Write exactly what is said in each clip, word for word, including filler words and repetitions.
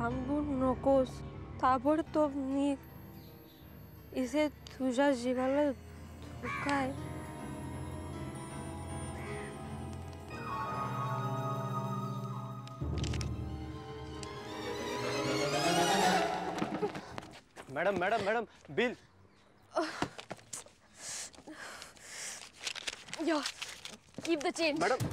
थांबून नकोस, ताबडतोब निघ. इथे तुझ्या जीवाला धोका आहे. Madam madam madam bill you keep the change madam.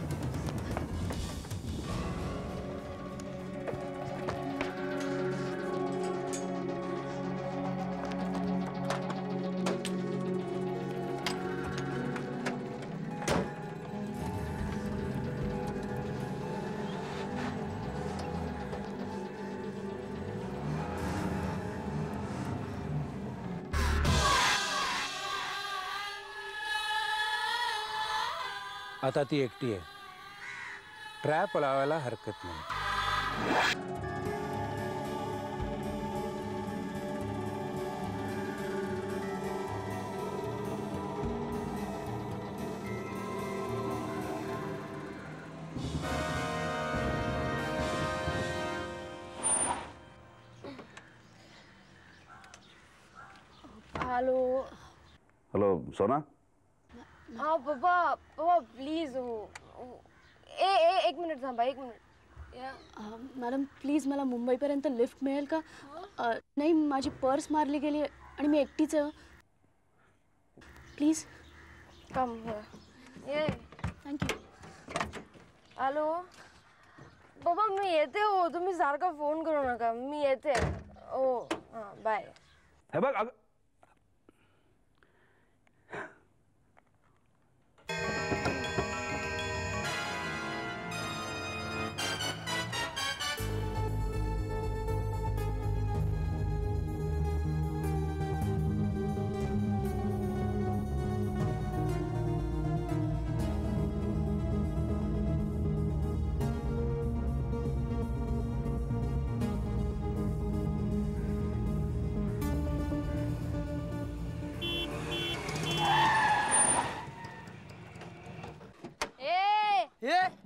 आता ती एकटी आहे, ट्रॅप लावायला हरकत नाही. Hello hello Sona. हाँ बाबा बाबा प्लीज हो ए ए एक मिनट थांबा एक मिनिट या मॅडम प्लीज मला मुंबईपर्यंत लिफ्ट मिळेल का? नाही माझी पर्स मारली गेली आणि मी एकटीच आहे. प्लीज कम ये थँक्यू. हॅलो बाबा मी येते हो, तुम्ही सारखा फोन करू नका, मी येते हो. हां बाय. हे बघ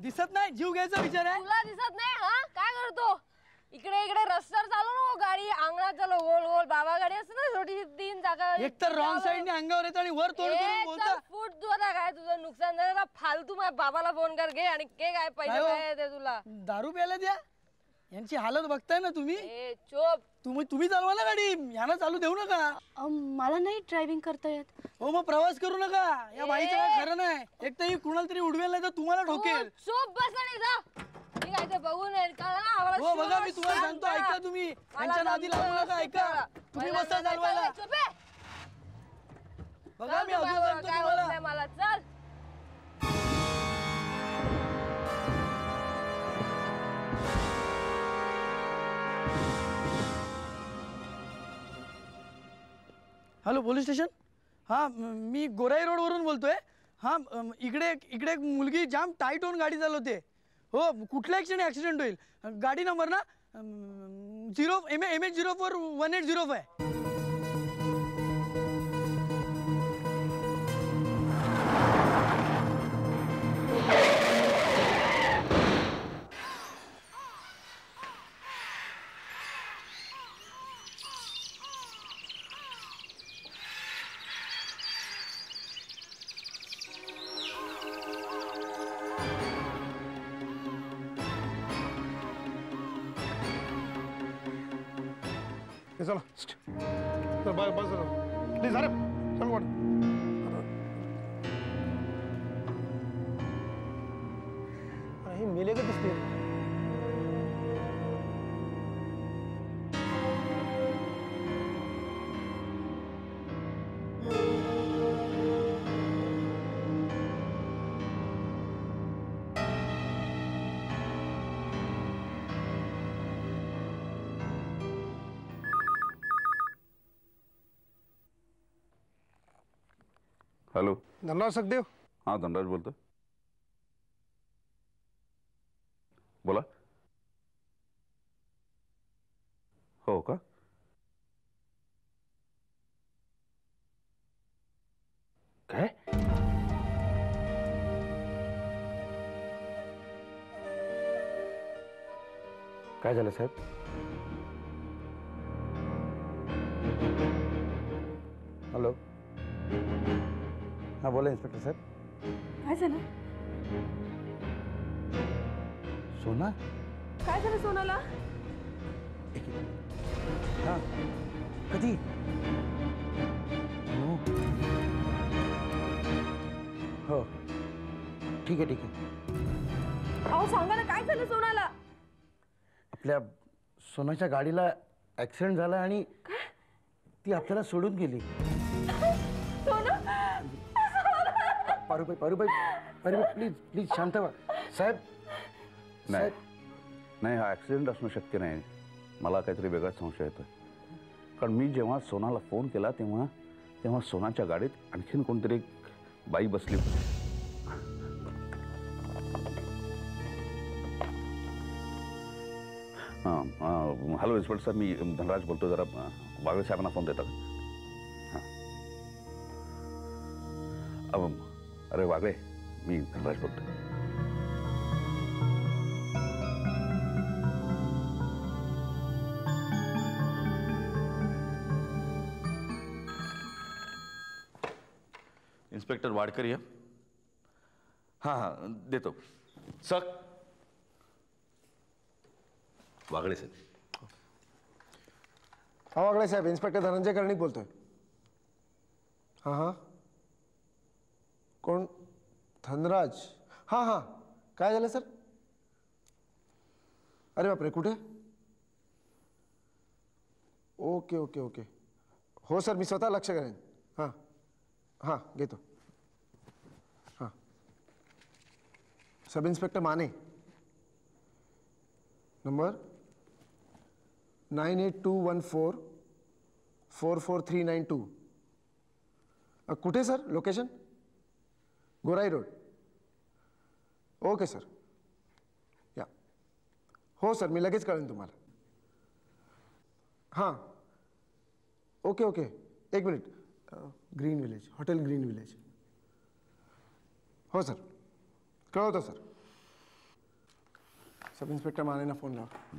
दिसत नाही, जीव घ्यायचा विचार आहे तुला. दिसत नाही हा काय करतो इकडे इकडे रस्त्यावर चालू नको गाडी अंगणात चालू गोल गोल. बाबा गाडी असते ना छोटी तीन चाका, एक तर रॉंग साइड ने अंगावर येतो आणि वर तोड करून बोलतो. फूट तुला काय तुझं नुकसान झालं फालतू. माझ्या बाबाला फोन कर घे आणि के काय पैसे काय दे तुला दारू प्यायला द्या. यांची हालत बघताय ना तुम्ही. ए चोप तुम्ही तुम्ही चालवा ना गाडी, यांना चालू देऊ नका. मला नाही ड्रायव्हिंग करता येत हो. मग प्रवास करू नका, या बाईचं खरं नाही. एक तर ही कुणाला तरी उडवेल नाही तर तुम्हाला ठोकेल. चोप बसा नाही जा ठीक आहे बघून हो. बघा मी तुम्हाला सांगतो ऐका, तुम्ही यांच्या नादी लागू नका. ऐका तुम्ही बसा चालवायला. बघा मी अजून सांगतो तुम्हाला मला चल हॅलो पोलीस स्टेशन. हां मी गोराई रोडवरून बोलतो आहे. हां इकडे इकडे एक मुलगी जाम टाईट होऊन गाडी चालवते हो. कुठल्याही क्षणी ॲक्सिडेंट होईल. गाडी नंबर ना zero M M H zero four one eight zero five. चला चल बाय बस प्लीज अरे चल वाट. अरे हे मेले का दिसते. हॅलो धनराज सखदेव. हां धनराज बोलतो बोला. हो का काय काय झालं साहेब? हेलो हाँ बोले इंस्पेक्टर साहब काय झालं सोना काय झालं सोनाला हाँ कधी हो ठीक है ठीक है आओ सांगा ना काय झालं सोनाला आपल्या सोनाच्या गाडीला ऍक्सिडेंट झाला आणि ती आपल्याला सोडून गेली पारूबाई पारूबाई पारूबाई प्लीज प्लीज शांत व्हा साहेब नाही नाही हा ऍक्सिडेंट असणं शक्य नाही मला काहीतरी वेगळाच संशय येतोय कारण मी जेव्हा सोनाला फोन केला तेव्हा तेव्हा सोनाच्या गाडीत आणखीन कोणतरी बाई बसली हां हां हॅलो इन्स्पेक्टर साहेब मी धनराज बोलतो जरा वागळे साहेबांना फोन देतात हां अब अरे वागळे मी धनराज बोलतो इंस्पेक्टर वाडकर या हां हां देतो सर वागळे साहेब हाँ वागळे साहेब इंस्पेक्टर धनंजय कर्णिक बोलतोय हाँ हाँ कोण धनराज हाँ हाँ काय झालं सर अरे बापरे कुठे ओके ओके ओके हो सर मी स्वतः लक्ष करेन हाँ हाँ घेतो हाँ sub inspector Mane number nine eight two one four four four three nine two कुठे sir location Gorai road okay sir या हो सर मी लगेच कळेन तुम्हाला हां ओके ओके एक minute green village hotel green village हो सर कळवतो सर सब इंस्पेक्टर मानेंना फोन लावा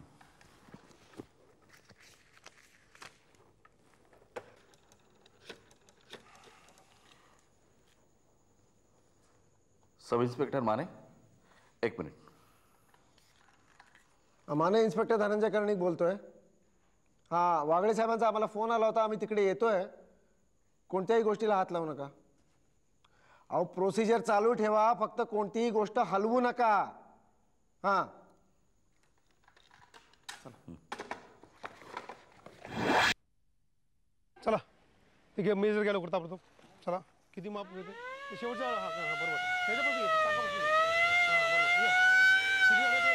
सब इंस्पेक्टर माने एक मिनिट माने इंस्पेक्टर धनंजय कर्णिक बोलतोय हाँ वागळे साहेबांचा आम्हाला फोन आला होता आम्ही तिकडे येतोय कोणत्याही गोष्टीला हात लावू नका अहो प्रोसिजर चालू ठेवा फक्त कोणतीही गोष्ट हलवू नका हां चला ठीक आहे मी जर गेलो करता पडतो चला किती माप घेते शेवटचा हा हा बरोबर त्याच्यापासून येतो टाकापासून हा बरोबर या सीधी आले ते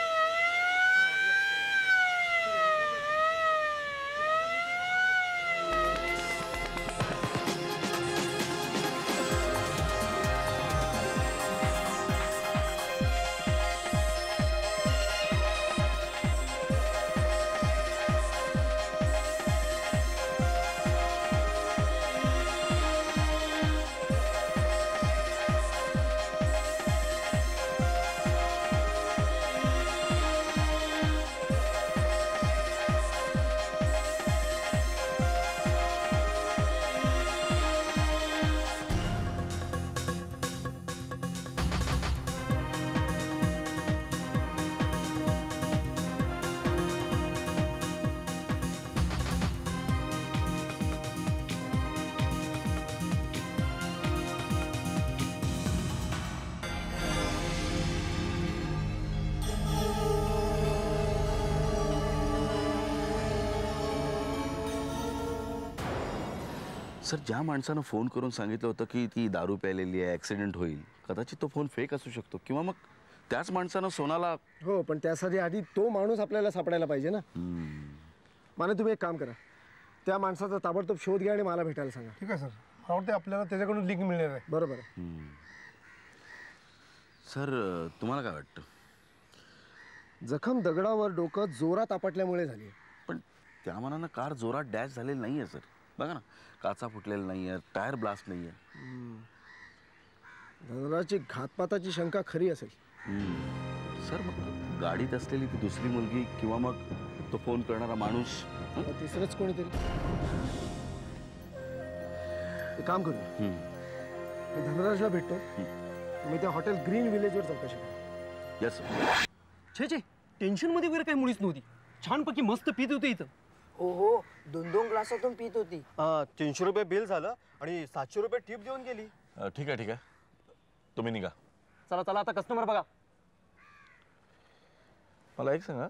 सर ज्या माणसानं फोन करून सांगितलं होतं की ती दारू प्यायलेली आहे ॲक्सिडेंट होईल कदाचित तो फोन फेक असू शकतो किंवा मग त्याच माणसानं सोनाला हो पण त्यासाठी आधी तो माणूस आपल्याला सापडायला पाहिजे ना माने तुम्ही एक काम करा त्या माणसाचा ताबडतोब शोध घ्या आणि मला भेटायला सांगा ठीक आहे सर मला वाटतं आपल्याला त्याच्याकडून लिंक मिळणार आहे बरोबर आहे सर तुम्हाला काय वाटतं जखम दगडावर डोकं जोरात आपटल्यामुळे झाली पण त्या मानानं कार जोरात डॅश झालेली नाही आहे सर बघा ना काचा फुटलेला नाही आहे टायर ब्लास्ट नाही आहे धनराजची घातपाताची शंका खरी असेल सर मग गाडीत असलेली ती दुसरी मुलगी किंवा मग तो फोन करणारा माणूस तिसरंच कोणीतरी एक काम करूया, धनराजला भेटतो, तुम्ही त्या हॉटेल ग्रीन विलेजवर चौकशी करा. Yes sir. छे छे, टेन्शन मध्ये वगैरे काही मुळीच नव्हती. छानपैकी मस्त पीत होती इथं. हो हो, दोन दोन ग्लासातून पीत होती. तीनशे रुपये बिल झालं आणि सातशे रुपये टिप देऊन गेली. ठीक आहे ठीक आहे, तुम्ही निघा. चला चला, आता कस्टमर बघा. मला एक सांगा,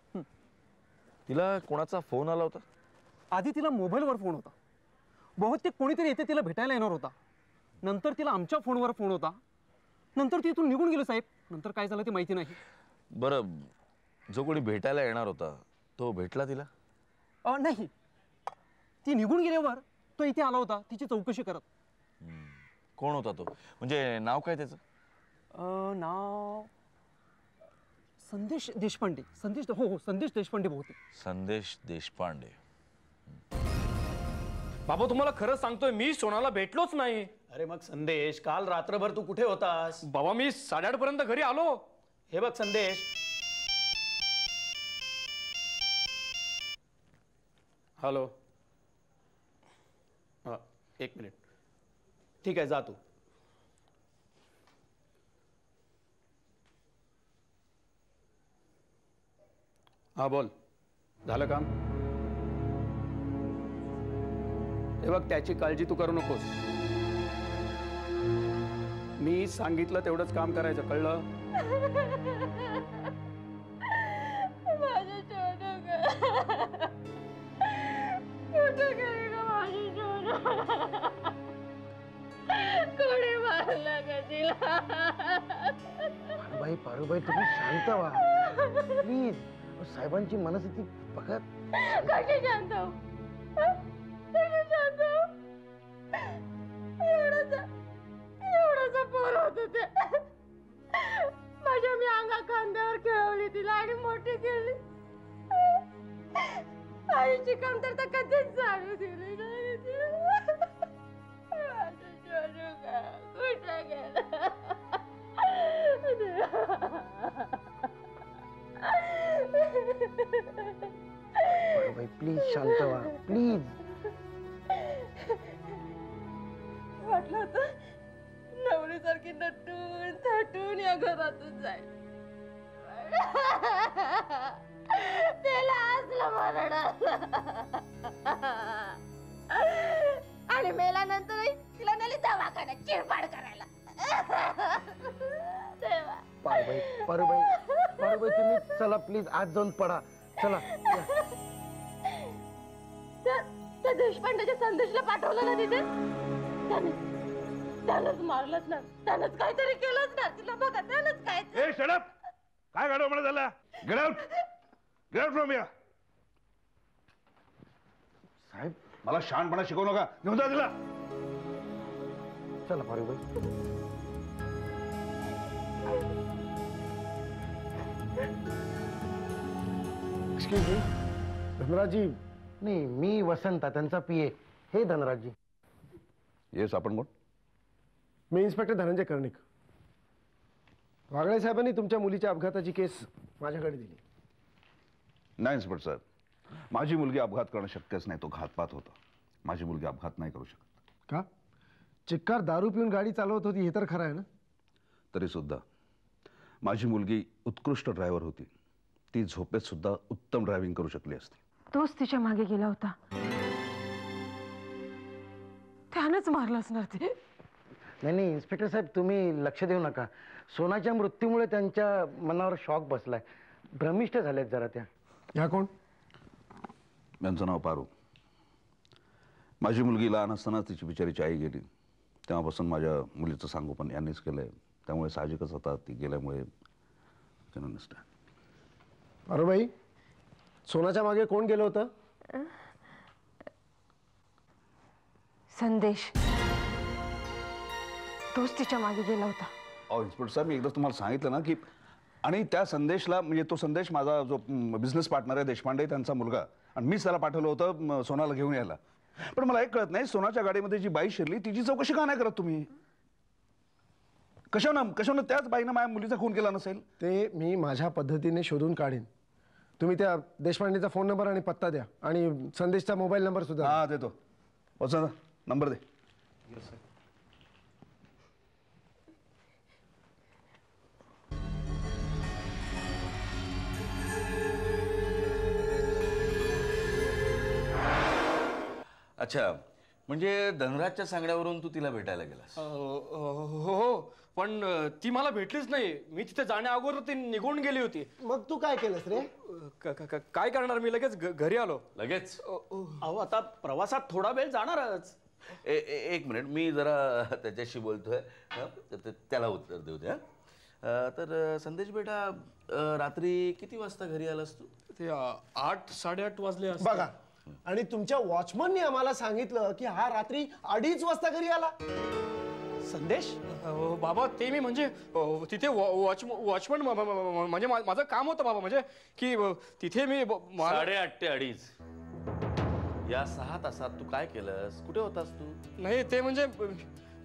तिला कोणाचा फोन आला होता? आधी तिला मोबाईलवर फोन होता. बहुतेक कोणीतरी येते तिला भेटायला येणार होता. नंतर तिला आमच्या फोनवर फोन होता. नंतर ती इथून निघून गेली साहेब. नंतर काय झालं ते माहिती नाही. बरं, जो कोणी भेटायला येणार होता तो भेटला तिला? नाही, ती निघून गेल्यावर तो इथे आला होता तिची चौकशी करत. कोण होता तो? म्हणजे नाव काय त्याचं? नाव संदेश देशपांडे. संदेश, हो हो, संदेश देशपांडे. बहुतेक संदेश देशपांडे. बाबा तुम्हाला खरं सांगतोय, मी सोनाला भेटलोच नाही. अरे मग संदेश, काल रात्रभर तू कुठे होतास? बाबा मी साडेआठ पर्यंत घरी आलो. हे बघ संदेश. हॅलो, हा एक मिनिट. ठीक आहे, जा तू. हा बोल, झालं काम? हे बघ, त्याची काळजी तू करू नकोस. मी सांगितलं तेवढंच काम करायचं, कळलं? पारुबाई पारुबाई तुम्ही शांत व्हा प्लीज. साहेबांची मनस्थिती बघा. कशी शांत हो? प्लीज शांत व्हा प्लीज. वाटलं होतं नवरीसारखी नटून थटून या घरातून जाईल. त्याला असलं मरण आणि मेल्यानंतर तिला नेली दवाखान्यात चिरपाड करायला. पारुबाई पारुबाई पारुबाई तुम्ही चला प्लीज, आज जाऊन पडा. चला देशपांडेच्या संदेशला पाठवलं ना तिथे, त्यानंच मारलंच ना, त्यानंच काहीतरी केलंच ना तिला. बघा त्यानंच काय. ए शट अप, काय गाडव मला झाला? Get out, get out from here. साहेब मला शांतपणा शिकवू नका. घेऊन जा तिला. चला पारुबाई. Excuse me, Dhanraji. नाही, मी वसंता, त्यांचा पीए. हे धनराजी. येस, आपण कोण? मी इन्स्पेक्टर धनंजय कर्णिक. वागळे साहेबांनी तुमच्या मुलीच्या अपघाताची केस माझ्याकडे दिली. नाही इन्स्पेक्टर साहेब, माझी मुलगी अपघात करणं शक्यच नाही. तो घातपात होता. माझी मुलगी अपघात नाही करू शकत. का? चिक्कार दारू पिऊन गाडी चालवत होती हे तर खरं आहे ना? तरी सुद्धा माझी मुलगी उत्कृष्ट ड्रायव्हर होती. ती झोपेत सुद्धा उत्तम ड्रायव्हिंग करू शकली असती. तोच तिच्या मागे गेला होता, त्यानंच मारलं असणार ते. नाही नाही इन्स्पेक्टर साहेब, तुम्ही लक्ष देऊ नका. सोनाच्या मृत्यूमुळे त्यांच्या मनावर शॉक बसलाय. भ्रमिष्ठ झाल्यात जरा त्या. या कोण? यांचं नाव पारू. माझी मुलगी लहान असताना तिची बिचारीची आई गेली. तेव्हापासून माझ्या मुलीचं सांगोपन यांनीच केलंय. त्यामुळे साहजिकच आता ती गेल्यामुळे पारू बाई, सोनाच्या मागे कोण गेलं होतं? संदेश, तोच तिच्या मागे गेला होता. अहो इन्स्पेक्टर साहेब, मी एकदा तुम्हाला सांगितलं ना की, आणि त्या संदेशला, म्हणजे तो संदेश माझा जो बिझनेस पार्टनर आहे देशपांडे, त्यांचा मुलगा, आणि मीच त्याला पाठवलं होतं सोनाला घेऊन यायला. पण मला एक कळत नाही, सोनाच्या गाडीमध्ये जी बाई शिरली तिची चौकशी का नाही करत तुम्ही? कशानं कशानं त्याच बाईनं माझ्या मुलीचा खून केला नसेल? ते मी माझ्या पद्धतीने शोधून काढेन. तुम्ही त्या देशपांडेचा फोन नंबर आणि पत्ता द्या, आणि संदेशचा मोबाईल नंबर सुद्धा. हा देतो. वसंत, नंबर दे. Yes, sir. अच्छा म्हणजे धनराजच्या सांगण्यावरून तू तिला भेटायला गेलास? हो, पण ती मला भेटलीच नाही. मी तिथे जाण्या अगोदर ती निघून गेली होती. मग तू काय केलंस रे? काय करणार, मी लगेच घरी आलो. लगेच? अहो आता प्रवासात थोडा वेळ जाणारच. एक मिनिट, मी जरा त्याच्याशी बोलतोय, त्याला उत्तर देऊ द्या. तर संदेश बेटा, रात्री किती वाजता घरी आलास तू? ते आठ साडेआठ वाजले असतील बघा. आणि तुमच्या वॉचमनने आम्हाला सांगितलं की हा रात्री अडीच वाजता घरी आला. संदेश बाबा, ते मी म्हणजे तिथे वॉचमन म्हणजे माझं काम होतं बाबा, म्हणजे की तिथे मी साडेआठ ते अडीच या सहा तासात तू काय केलंस, कुठे होतास तू? नाही ते म्हणजे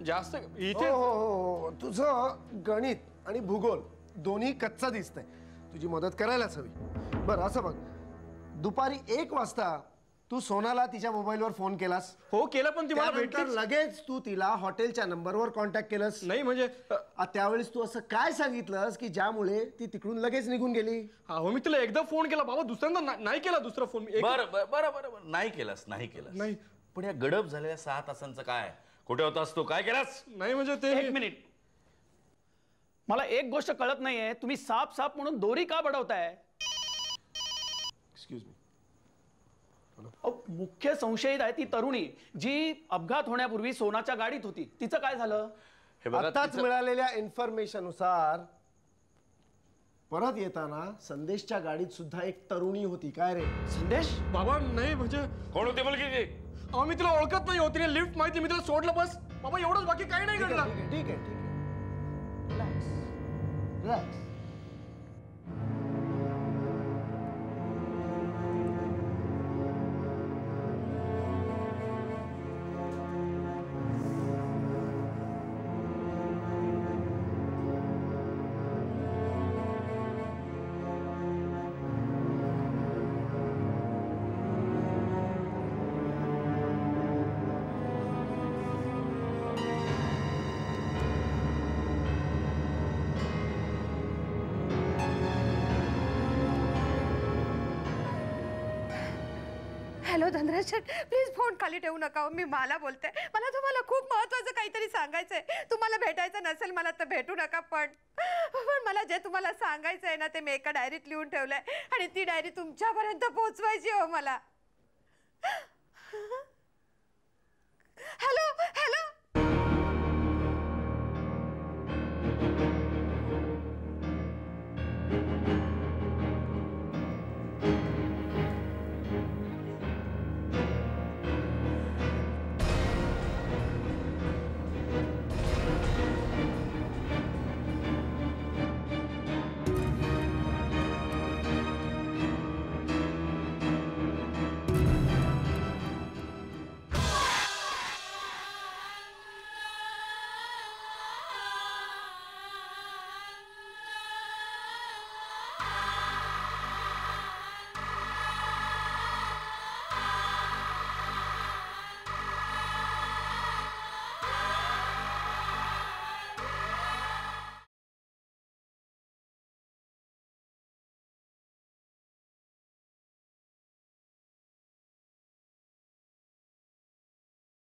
जास्त इथे तुझं गणित आणि भूगोल दोन्ही कच्चा दिसतंय, तुझी मदत करायलाच हवी. बरं असं बघ, दुपारी एक वाजता तू सोनाला तिच्या मोबाईलवर फोन केलास? हो केला, पण ती मला भेटलीच. लगेच तू तिला हॉटेलच्या नंबरवर कॉन्टॅक्ट केलास? नाही म्हणजे त्यावेळेस तू असं काय सांगितलंस की ज्यामुळे ती तिकडून लगेच निघून गेली? हो मी तिला एकदा फोन केला बाबा, दुसऱ्यांदा नाही केला दुसरा फोन. बरं बरं बरं, नाही केलास नाही केलास नाही. पण या गडप झालेल्या सहा तासांचं काय, कुठे होतास तू, काय केलास? नाही म्हणजे ते एक मिनिट, मला एक गोष्ट कळत नाहीये, तुम्ही साप साप म्हणून दोरी का बडवताय? Excuse me. मुख्य संशयित आहे ती तरुणी जी अपघात होण्यापूर्वी सोनाच्या गाडीत होती, तिचं काय झालं? आताच मिळालेल्या इन्फॉर्मेशननुसार परत येताना संदेशच्या गाडीत सुद्धा एक तरुणी होती. काय रे संदेश बाबा? नाही म्हणजे कोण होती मुलगी? अहो मी तिला ओळखत नाही, होती लिफ्ट माहिती, मी तिला सोडलं बस बाबा, एवढंच, बाकी काही नाही घडलं. ठीक आहे ठीक आहे, relax relax. Hello Dhanraj, please phone खाली ठेवू नका, मी मला बोलते. मला तुम्हाला खूप महत्त्वाचं काहीतरी सांगायचं आहे. तुम्हाला भेटायचं नसेल मला तर भेटू नका, पण पण मला जे तुम्हाला सांगायचं आहे ना ते मी एका डायरीत लिहून ठेवलं आहे आणि ती डायरी तुमच्यापर्यंत पोहोचवायची. हो मला. Hello hello